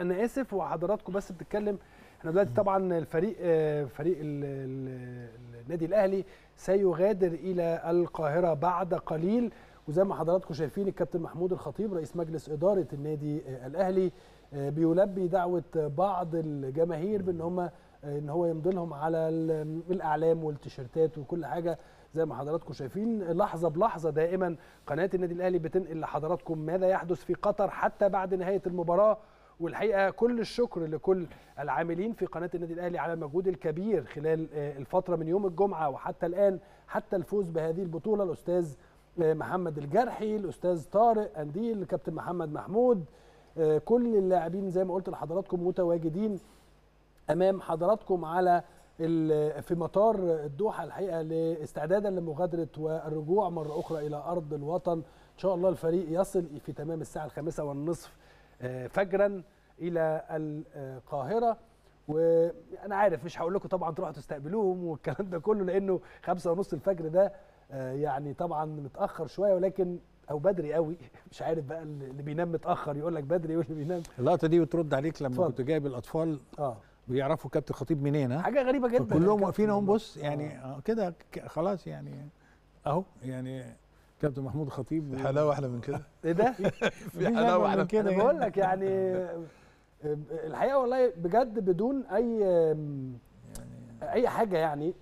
انا اسف وحضراتكم بس بتتكلم. احنا دلوقتي طبعا فريق النادي الاهلي سيغادر الى القاهره بعد قليل، وزي ما حضراتكم شايفين الكابتن محمود الخطيب رئيس مجلس اداره النادي الاهلي بيلبي دعوه بعض الجماهير ان هو يمضي لهم على الاعلام والتيشيرتات وكل حاجه زي ما حضراتكم شايفين. لحظه بلحظه دائما قناه النادي الاهلي بتنقل لحضراتكم ماذا يحدث في قطر حتى بعد نهايه المباراه. والحقيقه كل الشكر لكل العاملين في قناه النادي الاهلي على المجهود الكبير خلال الفتره من يوم الجمعه وحتى الان، حتى الفوز بهذه البطوله. الاستاذ محمد الجارحي، الاستاذ طارق قنديل، الكابتن محمد محمود، كل اللاعبين زي ما قلت لحضراتكم متواجدين امام حضراتكم في مطار الدوحه الحقيقه لاستعدادا لمغادره والرجوع مره اخرى الى ارض الوطن. ان شاء الله الفريق يصل في تمام الساعه 5:30 فجرا الى القاهره. وانا عارف مش هقول لكم طبعا تروحوا تستقبلوهم والكلام ده كله لانه 5:30 الفجر ده يعني طبعا متاخر شويه، ولكن او بدري قوي، مش عارف بقى اللي بينام متاخر يقول لك بدري واللي بينام. اللقطه دي بترد عليك لما كنت جايب الاطفال ويعرفوا كابتن خطيب منين، حاجه غريبه جدا، كلهم واقفين اهو. بص يعني كده خلاص يعني اهو، يعني كابتن محمود الخطيب حلاوه احلى من كده. ايه ده؟ في حلاوه احلى من كده. انا بقول لك يعني الحقيقه والله بجد بدون اي حاجه، يعني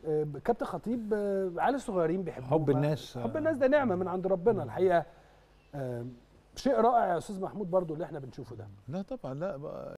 كابتن خطيب عيال الصغيرين بيحبوه، حب الناس ده نعمه من عند ربنا الحقيقه. شيء رائع يا استاذ محمود برضو اللي احنا بنشوفه ده. لا طبعا لا بقى.